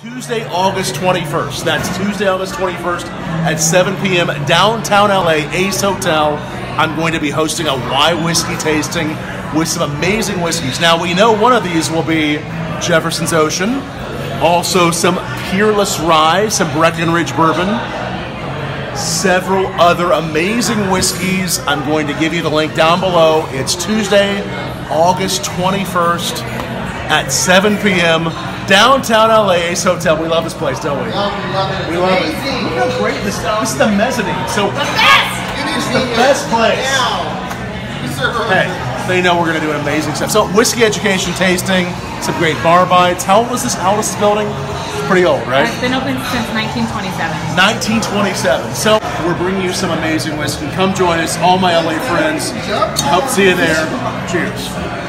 Tuesday, August 21st. That's Tuesday, August 21st at 7 p.m. downtown LA, Ace Hotel. I'm going to be hosting a Why Whiskey tasting with some amazing whiskeys. Now, we know one of these will be Jefferson's Ocean, also some Peerless Rye, some Breckenridge Bourbon, several other amazing whiskeys. I'm going to give you the link down below. It's Tuesday, August 21st at 7 p.m. downtown LA, Ace Hotel. We love this place, don't we? Oh, we love it. We love it. Look how great this is. This is the mezzanine. So the best. It's the best place. Hey. They know we're going to do amazing stuff. So whiskey education tasting, some great bar bites. How old is this? How old is this building? It's pretty old, right? It's been open since 1927. 1927. So we're bringing you some amazing whiskey. Come join us, all my LA friends. Hope to see you there. Cheers.